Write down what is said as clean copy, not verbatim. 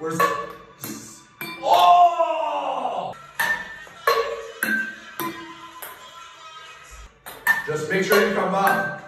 Where's it? Oh! Just make sure you come up.